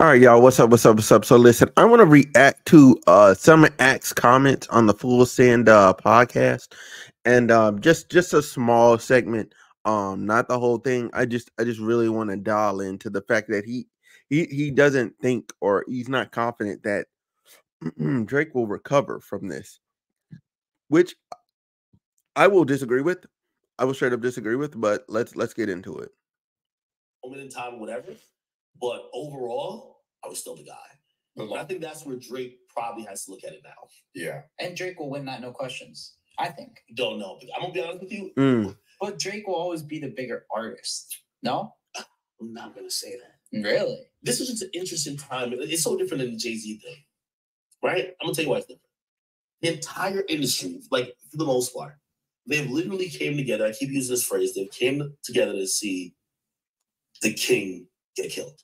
All right, y'all. What's up? What's up? What's up? So listen, I want to react to some Ak's comments on the Full Send podcast, and just a small segment, not the whole thing. I just really want to dial into the fact that he doesn't think, or he's not confident that Drake will recover from this, which I will disagree with. I will straight up disagree with, but let's get into it. Moment in time, whatever. But overall, I was still the guy. And I think that's where Drake probably has to look at it now. Yeah. And Drake will win that, no questions. I think. Don't know, but I'm gonna be honest with you. But Drake will always be the bigger artist. No? I'm not gonna say that. Really? This is just an interesting time. It's so different than the Jay-Z thing. Right? I'm gonna tell you why it's different. The entire industry, like for the most part, they've literally came together. I keep using this phrase, they've came together to see the king get killed.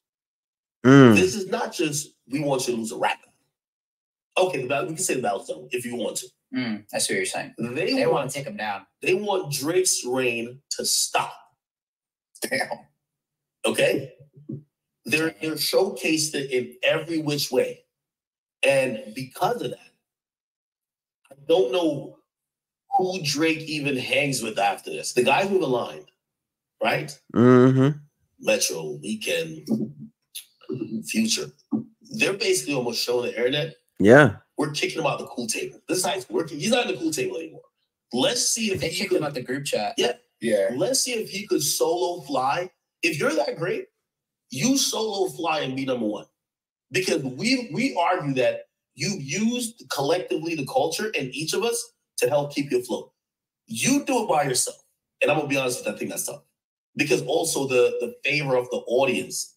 This is not just, we want you to lose a rapper. Okay, the battle, we can say the battle's done if you want to. That's what you're saying. They want to take him down. They want Drake's reign to stop. Damn. Okay? They're showcased it in every which way. And because of that, I don't know who Drake even hangs with after this. The guys who've aligned, right? Metro, Weekend, Future. They're basically almost showing the internet. Yeah. We're kicking him out the cool table. This is how he's working. He's not in the cool table anymore. Let's see if they kicked him out the group chat. Yeah. Yeah. Let's see if he could solo fly. If you're that great, you solo fly and be number one. Because we argue that you've used collectively the culture and each of us to help keep you afloat. You do it by yourself. And I'm gonna be honest with you, I think that's tough. Because also the favor of the audience,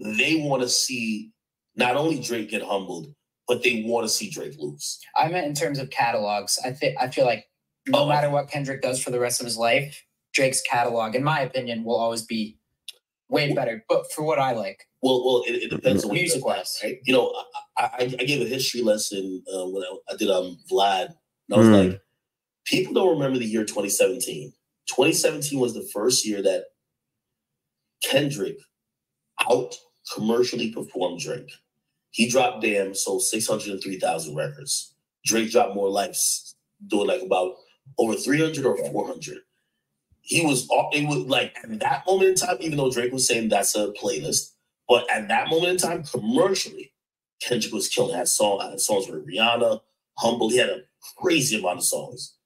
they want to see not only Drake get humbled, but they want to see Drake lose. I meant in terms of catalogs. I feel like no matter what Kendrick does for the rest of his life, Drake's catalog, in my opinion, will always be way better. But for what I like, well, it depends on music class, right? You know, I gave a history lesson when I did Vlad, and I was like, people don't remember the year 2017. 2017 was the first year that Kendrick out-commercially performed Drake. He dropped Damn, sold 603,000 records. Drake dropped More Life, doing like about over 300 or 400. It was like at that moment in time, even though Drake was saying that's a playlist, but at that moment in time, commercially, Kendrick was killing. Had songs with Rihanna, Humble. He had a crazy amount of songs.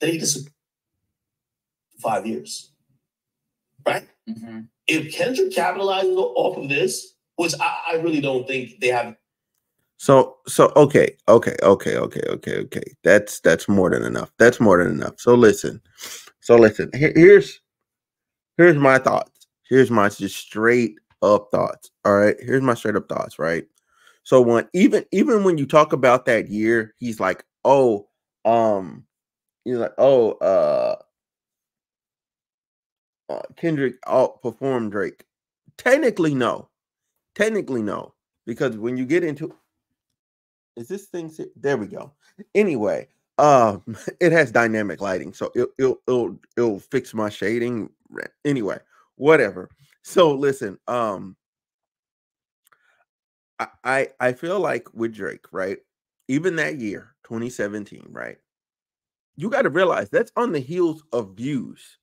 Then he disappeared 5 years, right? If Kendrick capitalizes off of this, which I really don't think they have. So okay. That's more than enough. That's more than enough. So listen. Here's my thoughts. Here's my just straight up thoughts. All right. Here's my straight up thoughts. Right. So when even when you talk about that year, he's like, Kendrick outperformed Drake. Technically no, because when you get into, is this thing, there we go. Anyway, it has dynamic lighting, so it'll fix my shading. Anyway, whatever. So listen, I feel like with Drake, right? Even that year, 2017, right? You got to realize that's on the heels of Views.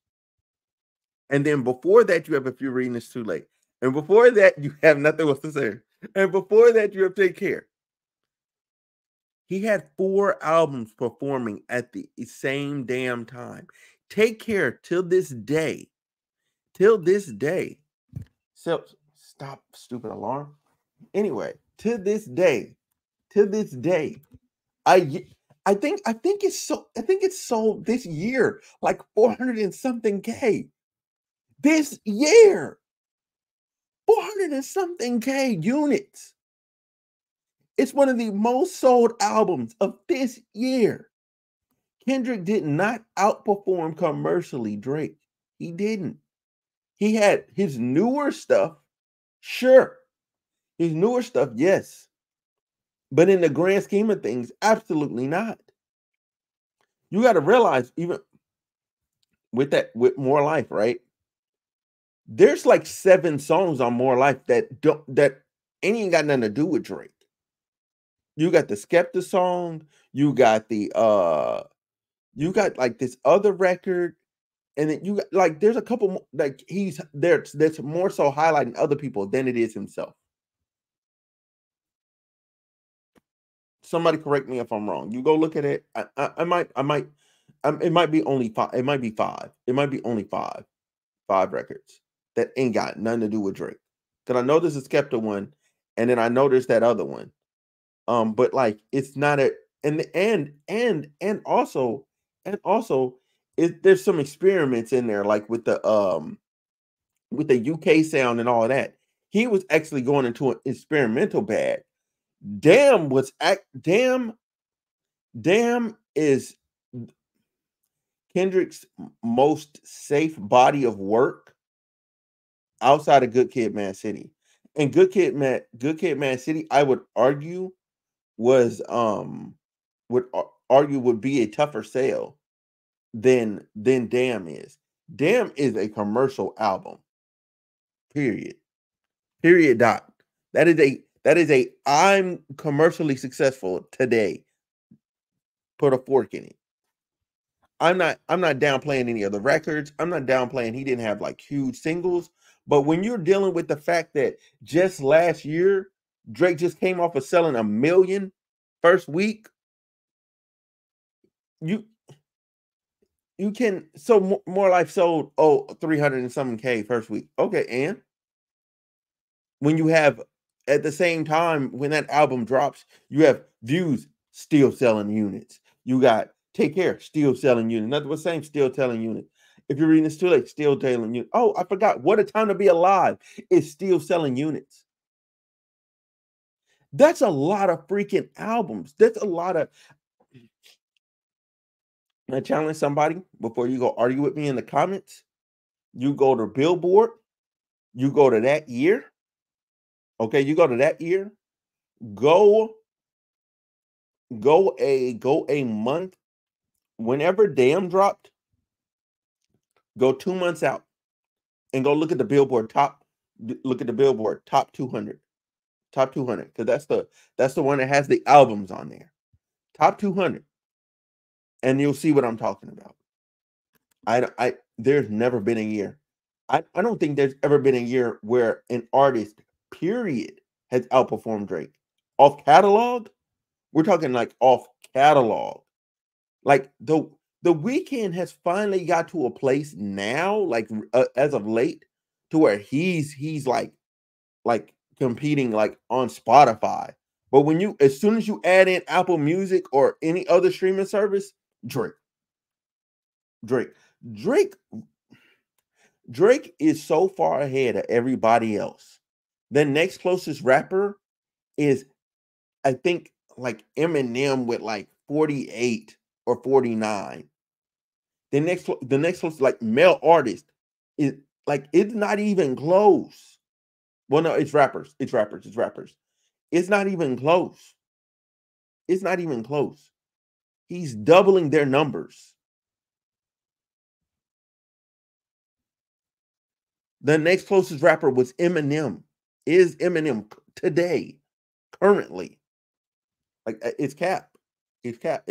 And then before that, you have If You're Reading This Too Late. And before that, you have Nothing Else to Say. And before that, you have Take Care. He had 4 albums performing at the same damn time. Take Care till this day. So stop, stupid alarm. Anyway, to this day, I think it's sold this year like 400 and something K. This year, 400 and something K units. It's one of the most sold albums of this year. Kendrick did not outperform commercially Drake. He didn't. He had his newer stuff, sure. His newer stuff, yes. But in the grand scheme of things, absolutely not. You got to realize, even with More Life, right? There's like 7 songs on More Life that don't that and he ain't got nothing to do with Drake. You got the Skepta song, you got the you got like this other record, and then you got like there's a couple more, like he's there that's more so highlighting other people than it is himself. Somebody correct me if I'm wrong. You go look at it. It might be only five. It might be only five records that ain't got nothing to do with Drake. Because I know there's a Skepta one, and then I know there's that other one. But like it's not a and also it, there's some experiments in there, like with the UK sound and all that. He was actually going into an experimental bag. Damn is Kendrick's most safe body of work outside of Good Kid M.A.A.d City. And Good Kid M.A.A.D City, I would argue would be a tougher sale than Damn is. Damn is a commercial album. Period. Period. Dot. That is a I'm commercially successful today. Put a fork in it. I'm not downplaying any of the records. I'm not downplaying he didn't have like huge singles. But when you're dealing with the fact that just last year, Drake just came off of selling 1 million first week, you can, so More Life sold 300 and something K first week. Okay, and when you have at the same time when that album drops, you have Views still selling units. You got Take Care, still selling units. Nothing was saying, still selling units. If you're reading this Too Late, still selling units. Oh, I forgot. What a Time to Be Alive is still selling units. That's a lot of freaking albums. That's a lot of. I challenge somebody before you go argue with me in the comments. You go to Billboard. You go to that year. Okay, you go to that year. Go a month. Whenever Damn dropped, go 2 months out and go look at the Billboard top. Look at the Billboard top 200. Top 200, because that's the one that has the albums on there. Top 200, and you'll see what I'm talking about. There's never been a year. I don't think there's ever been a year where an artist, period, has outperformed Drake off catalog. We're talking like off catalog. Like the Weeknd has finally got to a place now, like as of late, to where he's like competing like on Spotify. But when you, as soon as you add in Apple Music or any other streaming service, Drake is so far ahead of everybody else. The next closest rapper is, I think, like Eminem with like 48 or 49. The next closest like male artist is like, it's not even close. Well, no, it's rappers. It's not even close. It's not even close. He's doubling their numbers. The next closest rapper was Eminem. Is Eminem today, currently? Like, it's cap. It's cap.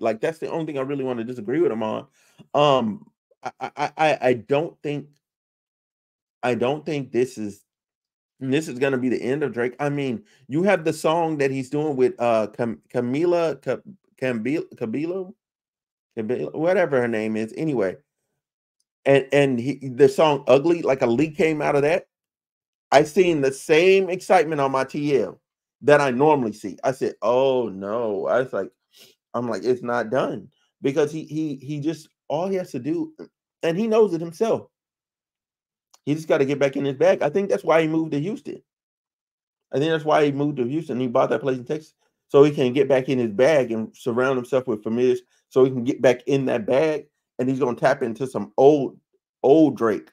Like, that's the only thing I really want to disagree with him on. I don't think this is. And this is going to be the end of Drake. I mean, you have the song that he's doing with Camila Cabello, whatever her name is. Anyway, and the song "Ugly," like a leak came out of that. I seen the same excitement on my TL that I normally see. I said, "Oh no!" I was like, "I'm like, it's not done," because he just, all he has to do, and he knows it himself. He just got to get back in his bag. I think that's why he moved to Houston. He bought that place in Texas so he can get back in his bag and surround himself with familiars so he can get back in that bag. And he's going to tap into some old Drake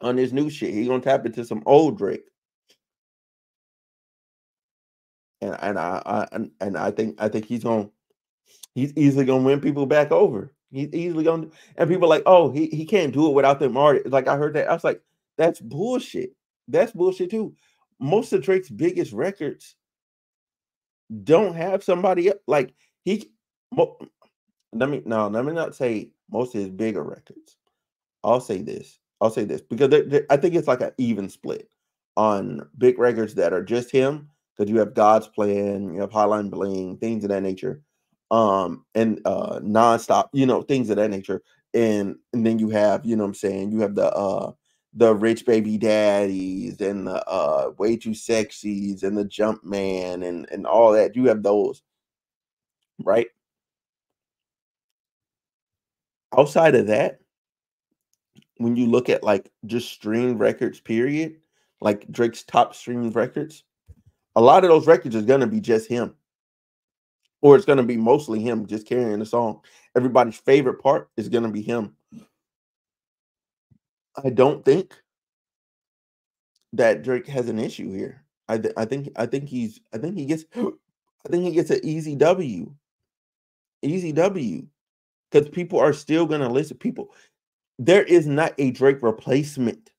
on his new shit. He's going to tap into some old Drake. And I think he's easily going to win people back over. He's easily going to, and people are like, oh, he can't do it without them artists. Like, I heard that. I was like, that's bullshit. That's bullshit too. most of Drake's biggest records don't have somebody like he. Let me not say most of his bigger records. I'll say this because I think it's like an even split on big records that are just him, because you have God's Plan, you have Hotline Bling, things of that nature, and Non-Stop, things of that nature, and then you have, the Rich Baby Daddies and the Way Too Sexies and the Jumpman and all that. You have those, right? Outside of that, when you look at like just streamed records, period, like Drake's top streamed records, a lot of those records is going to be just him, or it's going to be mostly him just carrying the song. Everybody's favorite part is going to be him. I don't think that Drake has an issue here. I think he gets an easy W. Easy W. Because people are still gonna listen. There is not a Drake replacement.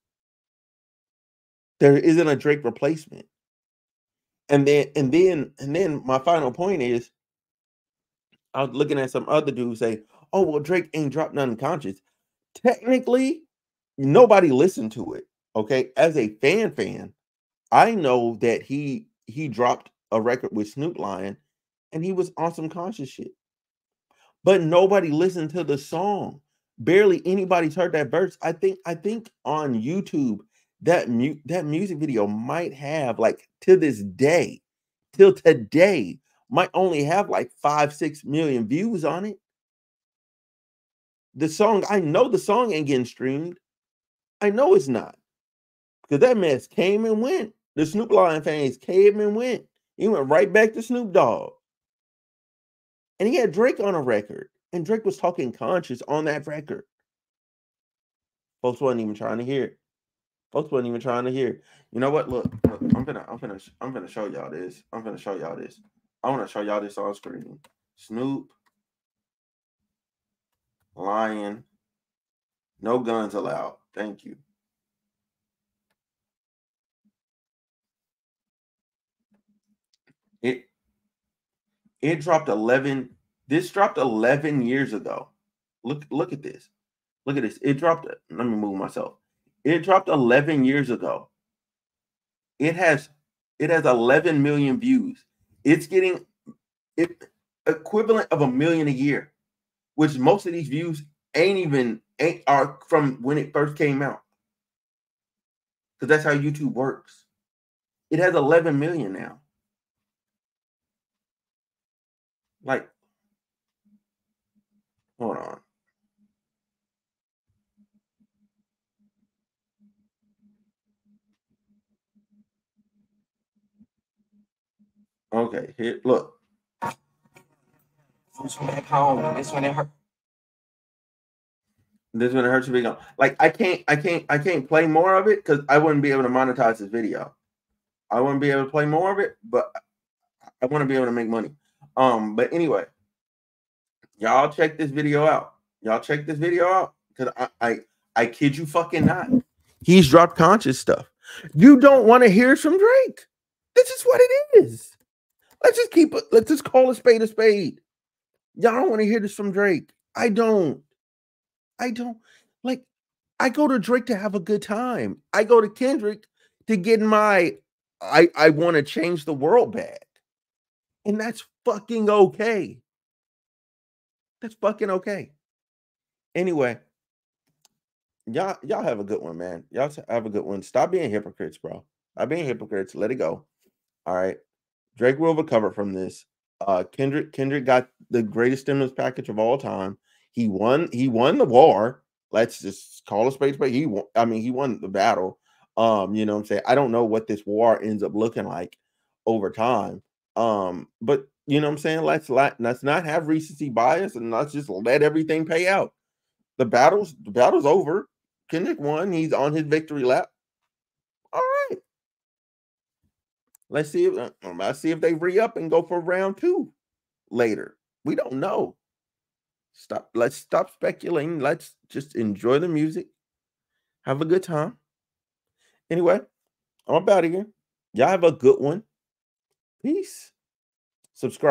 There isn't a Drake replacement. And then my final point is, I was looking at some other dude say, "Oh, well, Drake ain't dropped nothing conscious." Technically, nobody listened to it. Okay, as a fan, I know that he dropped a record with Snoop Lion, and he was on some conscious shit, but nobody listened to the song. Barely anybody's heard that verse. I think on YouTube that music video might have, like, to this day, till today, might only have like 5-6 million views on it. The song, I know the song ain't getting streamed. I know it's not, because that mess came and went. The Snoop Lion fans came and went. He went right back to Snoop Dogg. And he had Drake on a record, and Drake was talking conscious on that record. Folks wasn't even trying to hear it. You know what? Look, I'm gonna show y'all this. I want to show y'all this on screen. Snoop Lion, No Guns Allowed. Thank you. It dropped 11. This dropped 11 years ago. Look at this. It dropped. Let me move myself. It dropped 11 years ago. It has 11 million views. It's getting equivalent of 1 million a year, which most of these views are from when it first came out, because that's how YouTube works. It has 11 million now. Like, hold on. Okay, here, look. This one back home. This one it hurt. This one it hurts to be gone. Like, I can't play more of it, because I wouldn't be able to monetize this video. I wouldn't be able to play more of it, but I want to be able to make money. But anyway, y'all check this video out. Because I kid you fucking not. He's dropped conscious stuff. You don't want to hear from Drake. This is what it is. Let's just call a spade a spade. Y'all don't want to hear this from Drake. I don't. Like, I go to Drake to have a good time. I go to Kendrick to get my I want to change the world bag. And that's fucking okay. Anyway, y'all have a good one, man. Y'all have a good one. Stop being hypocrites, bro. Stop being hypocrites. Let it go. All right. Drake will recover from this. Kendrick got the greatest stimulus package of all time. He won the war. Let's just call a spade a spade. He won the battle. You know what I'm saying? I don't know what this war ends up looking like over time. But you know what I'm saying? Let's not have recency bias, and let's just let everything pay out. The battle's over. Kendrick won. He's on his victory lap. All right. Let's see if they re-up and go for round 2 later. We don't know. Let's stop speculating. Let's just enjoy the music. Have a good time. Anyway, I'm about here. Y'all have a good one. Peace. Subscribe.